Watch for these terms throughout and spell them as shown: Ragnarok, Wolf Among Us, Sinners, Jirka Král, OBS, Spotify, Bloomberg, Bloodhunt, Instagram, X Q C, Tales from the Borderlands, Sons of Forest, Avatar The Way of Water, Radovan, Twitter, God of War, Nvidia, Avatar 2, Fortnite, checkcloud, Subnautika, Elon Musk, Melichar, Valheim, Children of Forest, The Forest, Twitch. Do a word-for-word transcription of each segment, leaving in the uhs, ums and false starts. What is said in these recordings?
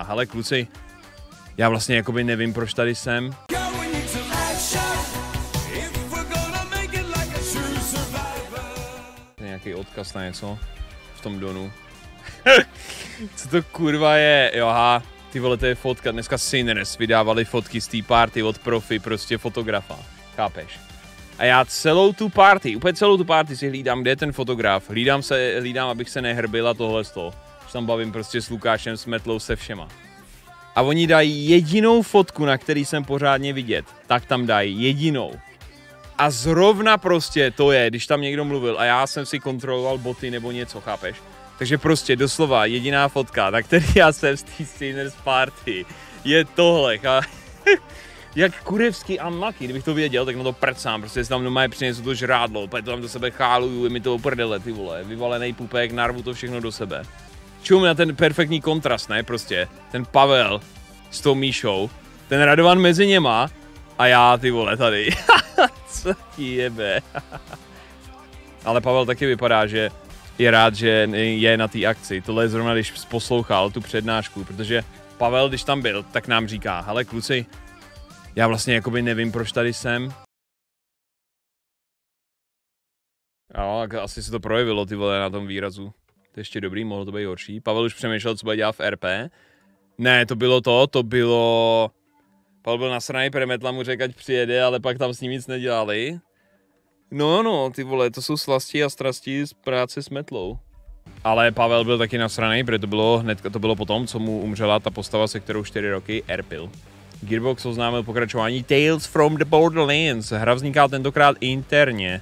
A hele kluci, já vlastně jakoby nevím, proč tady jsem. Nějaký odkaz na něco v tom donu. Co to kurva je? Jo, aha, ty vole, to je fotka. Dneska Sinners vydávali fotky z té party od profi, prostě fotografa. Chápeš? A já celou tu party, úplně celou tu party si hlídám, kde je ten fotograf. Hlídám, se, hlídám abych se nehrbila tohle stol. Už tam bavím prostě s Lukášem, s Metlou, se všema. A oni dají jedinou fotku, na který jsem pořádně vidět. Tak tam dají jedinou. A zrovna prostě to je, když tam někdo mluvil a já jsem si kontroloval boty nebo něco, chápeš? Takže prostě doslova jediná fotka, na který já jsem z té Sinners party, je tohle. A jak kurevský amaky, kdybych to věděl, tak na to prcám, prostě si tam normálně přinesu to žrádlo, to tam do sebe cháluju, je mi to oprdele, ty vole, vyvalený pupek, narvu to všechno do sebe. Čum na ten perfektní kontrast, ne, prostě, ten Pavel s tou Míšou, ten Radovan mezi něma a já, ty vole, tady. Co ti jebe. Ale Pavel taky vypadá, že je rád, že je na té akci. Tohle je zrovna, když poslouchal tu přednášku, protože Pavel, když tam byl, tak nám říká, hele kluci, já vlastně jakoby nevím, proč tady jsem. Jo, asi se to projevilo, ty vole, na tom výrazu. To je ještě dobrý, mohlo to být horší. Pavel už přemýšlel, co bude dělat v R P. Ne, to bylo to, to bylo... Pavel byl nasraný, Premetla mu řekl, ať přijede, ale pak tam s ním nic nedělali. No, no, ty vole, to jsou slasti a strasti z práce s Metlou. Ale Pavel byl taky nasraný, protože to bylo hnedka, to bylo potom, co mu umřela ta postava, se kterou čtyři roky erpil. Gearbox oznámil pokračování Tales from the Borderlands. Hra vzniká tentokrát interně.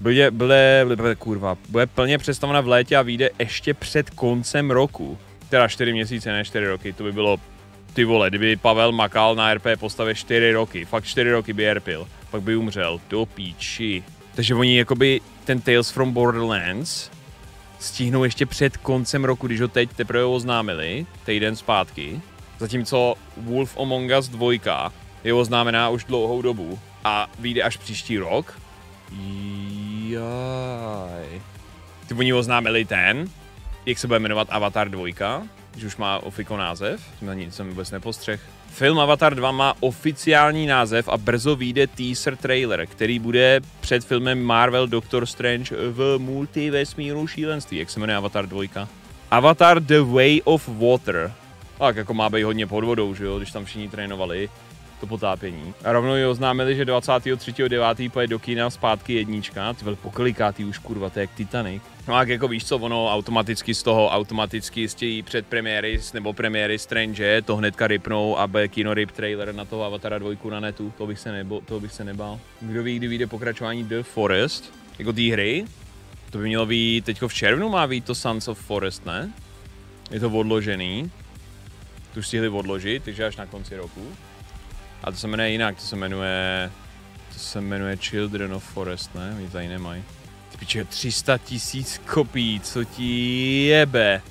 Bude, bude, bude, kurva, bude plně představena v létě a vyjde ještě před koncem roku. Teda čtyři měsíce, ne čtyři roky, to by bylo, ty vole, kdyby Pavel makal na R P postavě čtyři roky, fakt čtyři roky by erpil, pak by umřel, do píči. Takže oni jakoby ten Tales from Borderlands stihnou ještě před koncem roku, když ho teď teprve oznámili, týden zpátky, zatímco Wolf Among Us dva je oznámená už dlouhou dobu a vyjde až příští rok. Jaj. Ty oni oznámili ten, jak se bude jmenovat Avatar dva, že už má ofiko název, na nic jsem vůbec nepostřeh. Film Avatar dva má oficiální název a brzo vyjde teaser trailer, který bude před filmem Marvel Doctor Strange v multivesmíru šílenství, jak se jmenuje Avatar dva. Avatar The Way of Water. Tak jako má být hodně pod vodou, že jo, když tam všichni trénovali to potápění. A rovnou ji oznámili, že dvacátého třetího devátého pojede do kina zpátky jednička. Ty vole, poklikátý už kurva, to je jak Titanic. No a jako víš co, ono automaticky z toho, automaticky z těch předpremiéry nebo premiéry Strange to hnedka ripnou a bude kino rip trailer na toho Avatara dva na netu. To bych se, nebo, toho bych se nebál. Kdo ví, kdy vyjde pokračování The Forest, jako té hry. To by mělo být, teďko v červnu má být to Sons of Forest, ne? Je to odložený. Tu stihli odložit, takže až na konci roku. A to se jmenuje jinak, to se jmenuje, to se jmenuje Children of Forest, ne? Oni tady nemají. Ty piče, tři sta tisíc kopií, co ti jebe?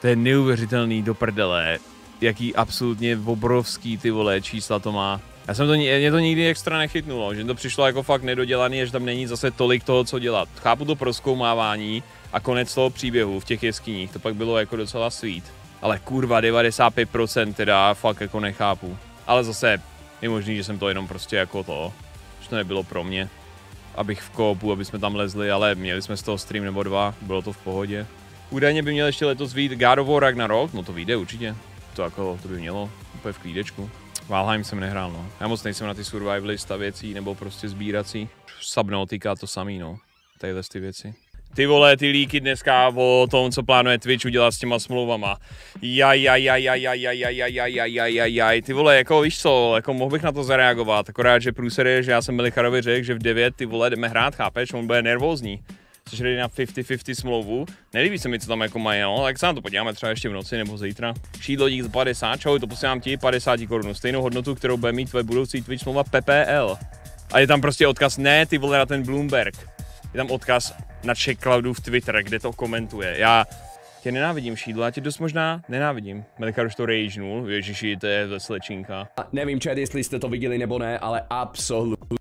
To je neuvěřitelný do prdele, jaký absolutně obrovský, ty vole, čísla to má. Já jsem to, mě to nikdy extra nechytnulo, že to přišlo jako fakt nedodělaný, že tam není zase tolik toho, co dělat. Chápu to prozkoumávání a konec toho příběhu v těch jeskyních, to pak bylo jako docela sweet. Ale kurva, devadesát pět procent teda fakt jako nechápu. Ale zase, je možný, že jsem to jenom prostě jako to, že to nebylo pro mě, abych v koupu, aby jsme tam lezli, ale měli jsme z toho stream nebo dva, bylo to v pohodě. Údajně by měl ještě letos vyjít God of War Ragnarok, no to vyjde určitě, to jako, to by mělo, úplně v klídečku. Valheim jsem nehrál, no, já moc nejsem na ty survivalista věcí nebo prostě sbírací, subnautika to samý, no, tadyhle ty věci. Ty vole, ty líky dneska o tom, co plánuje Twitch udělat s těma smlouvama. Jaj, jaj, jaj, jaj, jaj, jaj, jaj, jaj, jaj, jaj, jaj, ty vole, jako víš co, jako mohl bych na to zareagovat, akorát, že průser je, že já jsem Melicharovi řekl, že v devět ty vole jdeme hrát, chápeš, on bude nervózní. Což jde na padesát na padesát smlouvu, nelíbí se mi, co tam jako mají, no, tak se na to podíváme třeba ještě v noci nebo zítra. Šídlo dík z padesát, čau, to posílám ti padesát korun, stejnou hodnotu, kterou bude mít tvoje budoucí Twitch smlouva P P L. A je tam prostě odkaz, ne ty vole, na ten Bloomberg. Je tam odkaz na checkcloudův Twitter, kde to komentuje. Já tě nenávidím, Šídlo, já tě dost možná nenávidím. Melichar už to ragenul, ježiši, to je ze slečinka. Nevím, chat, jestli jste to viděli nebo ne, ale absolutně.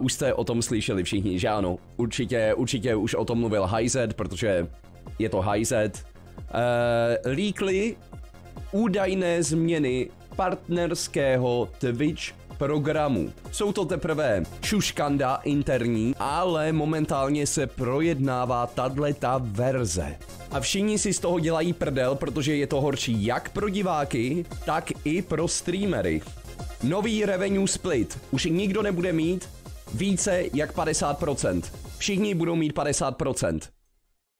Už jste o tom slyšeli všichni, že ano? Určitě, určitě už o tom mluvil há zet, protože je to há zet. Uh, Líkli údajné změny partnerského Twitch programu. Jsou to teprve šuškanda interní, ale momentálně se projednává tato verze. A všichni si z toho dělají prdel, protože je to horší jak pro diváky, tak i pro streamery. Nový revenue split. Už nikdo nebude mít více jak padesát procent. Všichni budou mít padesát procent.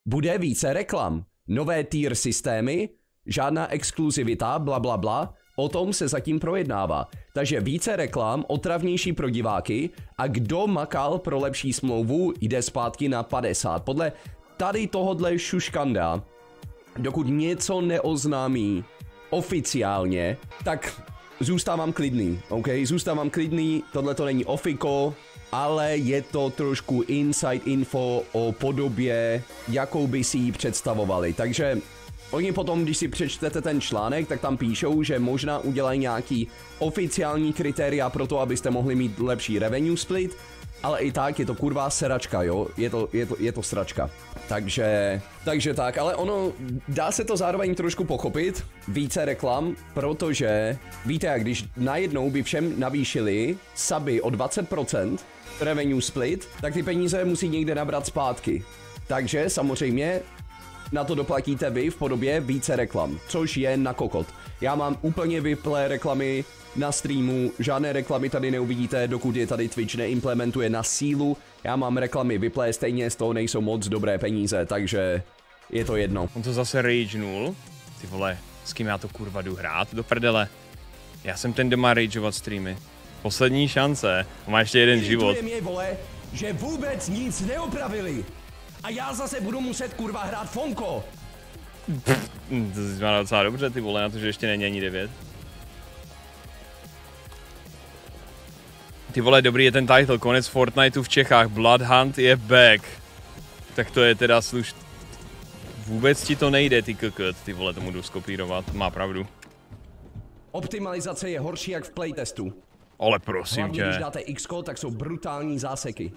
Bude více reklam. Nové tier systémy, žádná exkluzivita, bla bla bla. O tom se zatím projednává. Takže více reklam, otravnější pro diváky a kdo makal pro lepší smlouvu, jde zpátky na padesát. Podle tady tohodle šuškanda, dokud něco neoznámí oficiálně, tak zůstávám klidný, OK? Zůstávám klidný, tohle to není ofiko, ale je to trošku inside info o podobě, jakou by si ji představovali. Takže oni potom, když si přečtete ten článek, tak tam píšou, že možná udělají nějaký oficiální kritéria pro to, abyste mohli mít lepší revenue split, ale i tak je to kurva sračka, jo? Je to, je to, je to sračka. Takže, takže tak, ale ono, dá se to zároveň trošku pochopit, více reklam, protože, víte jak, když najednou by všem navýšili suby o dvacet procent revenue split, tak ty peníze musí někde nabrat zpátky. Takže samozřejmě na to doplatíte vy v podobě více reklam, což je na kokot. Já mám úplně vyplé reklamy na streamu, žádné reklamy tady neuvidíte, dokud je tady Twitch neimplementuje na sílu. Já mám reklamy vyplé, stejně z toho nejsou moc dobré peníze, takže je to jedno. On to zase ragenul. Ty vole, s kým já to kurva jdu hrát, do prdele. Já jsem ten, kdo má rageovat streamy. Poslední šance, má ještě jeden život. Mě, vole, že vůbec nic neopravili. A já zase budu muset kurva hrát Fonko. Pff, to si má docela dobře, ty vole, na to, že ještě není ani devět. Ty vole, dobrý je ten title, konec Fortniteu v Čechách, Bloodhunt je back. Tak to je teda sluš... Vůbec ti to nejde, ty kokot, ty vole, to můžu skopírovat, má pravdu. Optimalizace je horší jak v playtestu. Ale prosím tě. Když dáte iks ko, tak jsou brutální záseky.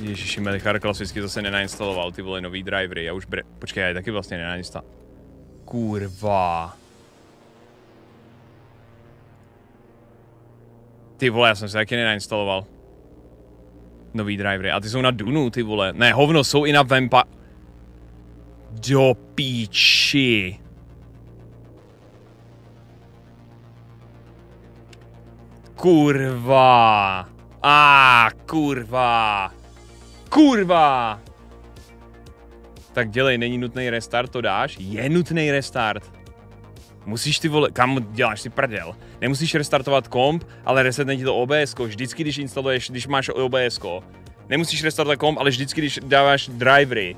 Ježiši, Melichar klasicky zase nenainstaloval ty vole nový drivery, já už bre... Počkej, já je taky vlastně nenainstaloval. Kurva. Ty vole, já jsem se taky nenainstaloval. Nový drivery, a ty jsou na Dunu, ty vole. Ne, hovno, jsou i na Vampa... Do píči. Kurva. A ah, kurva. Kurva! Tak dělej, není nutný restart, to dáš? Je nutný restart. Musíš ty vole, kam děláš ty prdel? Nemusíš restartovat komp, ale resetne ti to ó bé esko. Vždycky, když instaluješ, když máš ó bé esko. Nemusíš restartovat komp, ale vždycky, když dáváš drivery,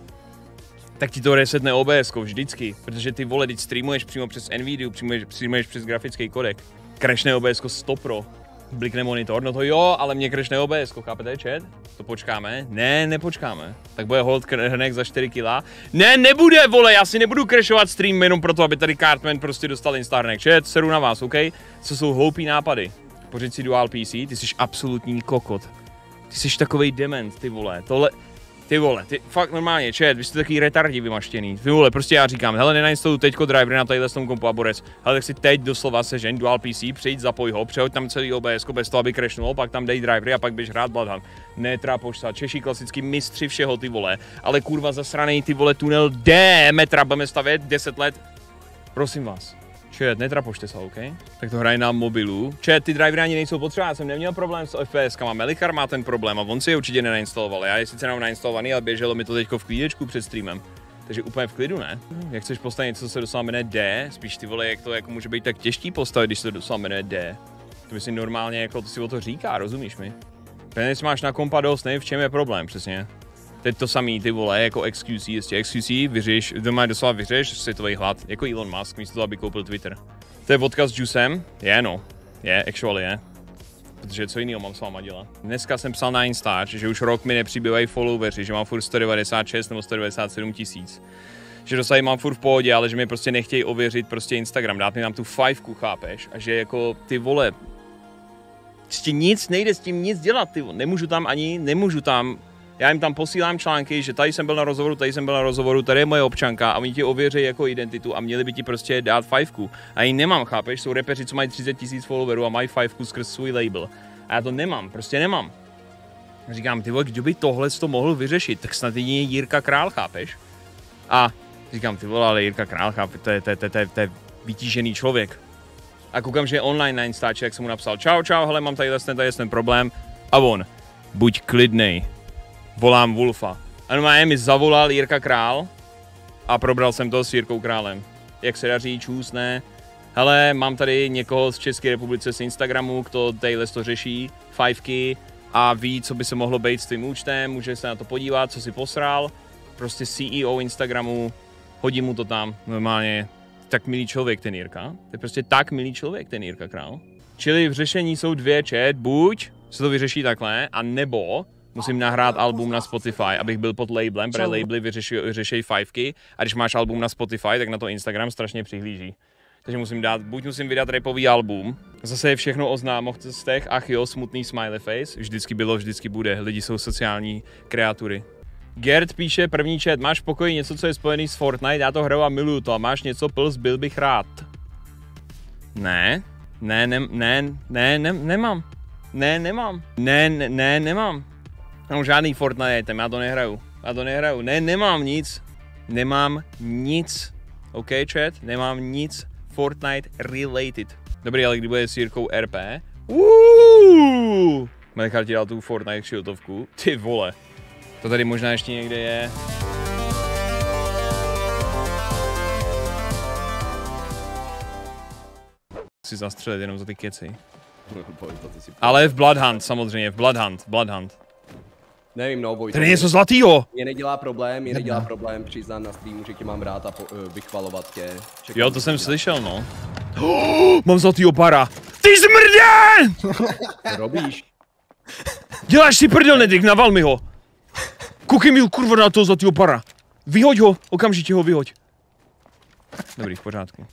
tak ti to resetne ó bé esko, vždycky. Protože ty vole, teď streamuješ přímo přes Nvidia, streamuješ přes grafický kodek. Crashne ó bé esko sto pro. Blikne monitor, no to jo, ale mě crashne ó bé es, chápete, chat? To počkáme? Ne, nepočkáme. Tak bude hold hrnek za čtyři kila. Ne, nebude, vole, já si nebudu crashovat stream jenom proto, aby tady Cartman prostě dostal instahrnek. Chat, seru na vás, OK? Co jsou hloupý nápady? Pořiď si dual pé cé, ty jsi absolutní kokot. Ty jsi takovej dement, ty vole, tohle... Ty vole, ty fakt normálně, chat, vy jste takový retardi vymaštěný. Ty vole, prostě já říkám, hele, nenainstaluju teďko driver na tadyhle s tom kompu a borec. Hele, tak si teď doslova sežeň dual pé cé, přijď, zapoj ho, přehoď tam celý ó bé es, bez toho, aby crashnulo, pak tam dej drivery a pak běž hrát Bloodhunt. Netrápoš se, Češi klasicky mistři všeho, ty vole, ale kurva zasranej, ty vole, tunel D, metra budeme stavět deset let. Prosím vás, chat, netrapošte se, OK? Tak to hraje na mobilu. Chat, ty drivery ani nejsou potřeba, já jsem neměl problém s ef pé eskama, Melichar má ten problém a on si je určitě nenainstaloval. Já je sice nemám nainstalovaný, ale běželo mi to teďko v klídečku před streamem. Takže úplně v klidu, ne? Jak chceš postavit něco, co se doslova jmenuje D, spíš ty vole, jak to jako může být tak těžký postavit, když se to doslova jmenuje D. To myslím normálně, jako to si o to říká, rozumíš mi? Peněz máš na kompa dost, nevím, v čem je problém, přesně. Teď to samý, ty vole, jako X Q C, ještě X Q C, vyřeš, doma doslova vyřeš světový hlad, jako Elon Musk, místo toho, aby koupil Twitter. To je vodka s juicem? Je no, je, actually je. Protože co jiného mám s váma dělat. Dneska jsem psal na Instač, že už rok mi nepřibývají followeři, že mám furt sto devadesát šest nebo sto devadesát sedm tisíc. Že dosahy mám furt v pohodě, ale že mi prostě nechtějí ověřit prostě Instagram, dát mi tam tu fajfku, chápeš? A že jako, ty vole, prostě nic nejde s tím nic dělat, ty vole. Nemůžu tam ani, nemůžu tam já jim tam posílám články, že tady jsem byl na rozhovoru, tady jsem byl na rozhovoru, tady je moje občanka a oni ti ověří jako identitu a měli by ti prostě dát fajfku. A ji nemám, chápeš, jsou repeři, co mají třicet tisíc followerů a mají fajfku skrz svůj label. A já to nemám, prostě nemám. Říkám, ty vole, kdo by tohle to mohl vyřešit, tak snad jedině Jirka Král, chápeš? A říkám, ty vole, ale Jirka Král, chápeš, to je, to je, to je, to je vytížený člověk. A koukám, že je online na Instači, jak jsem mu napsal, čau, čau, hele, mám tady ten, tady ten problém. A on, buď klidnej, volám Wolfa. A normálně mi zavolal Jirka Král a probral jsem to s Jirkou Králem. Jak se daří, čůs, ne? Hele, mám tady někoho z České republice z Instagramu, kdo tadyhle to řeší, fajfky a ví, co by se mohlo být s tvým účtem, může se na to podívat, co si posral. Prostě C E O Instagramu, hodí mu to tam, normálně. Tak milý člověk ten Jirka, to je prostě tak milý člověk ten Jirka Král. Čili v řešení jsou dvě chat, buď se to vyřeší takhle, a nebo musím nahrát album na Spotify, abych byl pod labelem, protože labely vyřeší fajfky a když máš album na Spotify, tak na to Instagram strašně přihlíží. Takže musím dát, buď musím vydat rapový album, zase je všechno o známovcech, ach jo, smutný smiley face, vždycky bylo, vždycky bude, lidi jsou sociální kreatury. Gert píše, první chat, máš v pokoji něco, co je spojený s Fortnite, já to hraju a miluju to, a máš něco plus, byl bych rád. Ne, ne, ne, ne, ne, ne nemám, ne, nemám, ne, ne, ne nemám. No, žádný Fortnite, tam já to nehraju, já to nehraju, ne, nemám nic, nemám nic, ok chat, nemám nic Fortnite related. Dobrý, ale kdy bude s Jirkou R P? Uuuu, Melichar ti dal tu Fortnite šiltovku, ty vole. To tady možná ještě někde je. Si zastřelit jenom za ty keci. Ale v Bloodhunt samozřejmě, v Bloodhunt, Bloodhunt. Nevím, no boj. Tady je něco zlatýho! Mě nedělá problém, mě nedělá problém přiznat na streamu, že tě mám rád a vychvalovat tě. Čekám, jo, to jsem slyšel, no. Oh, mám zlatýho para. Ty zmrdě! Robíš? Děláš si prdel, Nedrik, naval mi ho. Koukej mi, kurva, na toho zlatýho para. Vyhoď ho, okamžitě ho vyhoď. Dobrý, v pořádku.